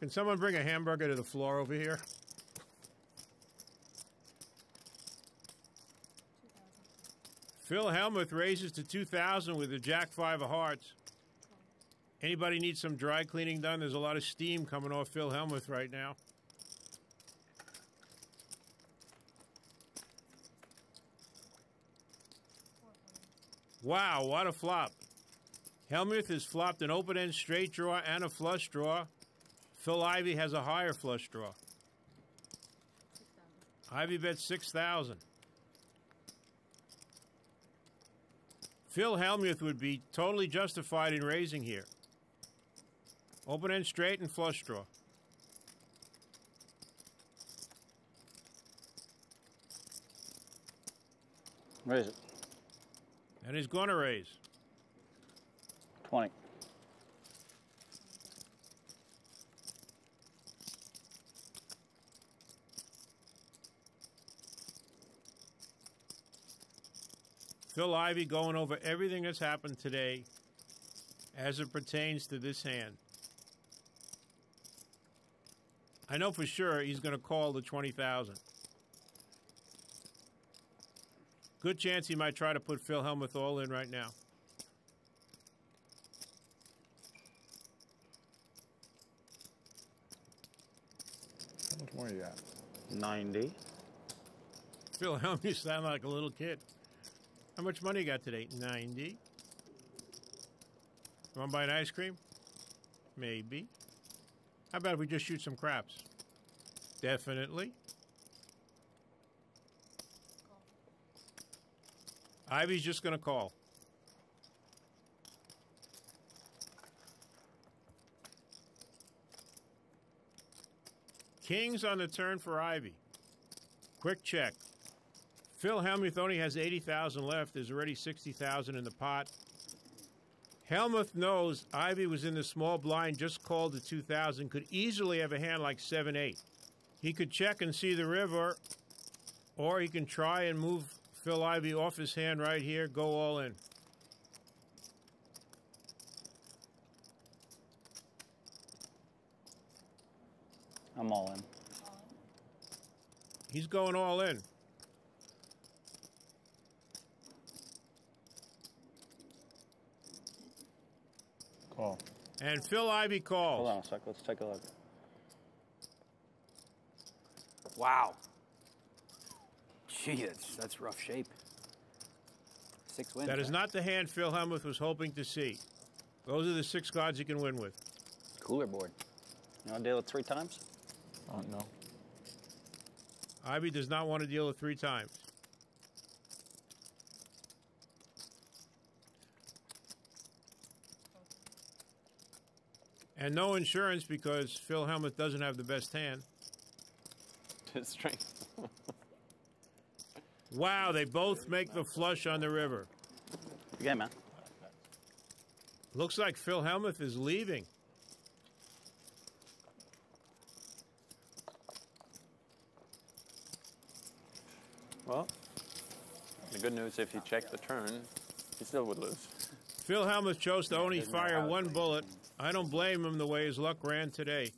Can someone bring a hamburger to the floor over here? 2,000. Phil Hellmuth raises to 2,000 with a Jack 5 of hearts. Anybody need some dry cleaning done? There's a lot of steam coming off Phil Hellmuth right now. Wow, what a flop. Hellmuth has flopped an open-end straight draw and a flush draw. Phil Ivey has a higher flush draw. 6,000. Ivey bets 6,000. Phil Hellmuth would be totally justified in raising here. Open-end straight and flush draw. Raise it. And he's going to raise. 20. Phil Ivey going over everything that's happened today as it pertains to this hand. I know for sure he's going to call the 20,000. Good chance he might try to put Phil Hellmuth all in right now. How much more you got? 90. Phil Hellmuth sound like a little kid. How much money you got today? 90. You want to buy an ice cream? Maybe. How about if we just shoot some craps? Definitely. Ivy's just going to call. Kings on the turn for Ivey. Quick check. Phil Hellmuth only has 80,000 left. There's already 60,000 in the pot. Hellmuth knows Ivey was in the small blind, just called the 2,000. Could easily have a hand like 7-8. He could check and see the river, or he can try and move Phil Ivey off his hand right here, go all in. I'm all in. He's going all in. Call. And Phil Ivey calls. Hold on a sec, let's take a look. Wow. Gee, that's rough shape. 6 wins. That is not the hand Phil Hellmuth was hoping to see. Those are the 6 cards you can win with. Cooler board. You want to deal with 3 times? Oh, no. Ivey does not want to deal with 3 times. And no insurance because Phil Hellmuth doesn't have the best hand. His strength. Wow, they both make the flush on the river. Okay, man. Looks like Phil Hellmuth is leaving. Well, the good news, if you check the turn, he still would lose. Phil Hellmuth chose to only fire 1 bullet. I don't blame him the way his luck ran today.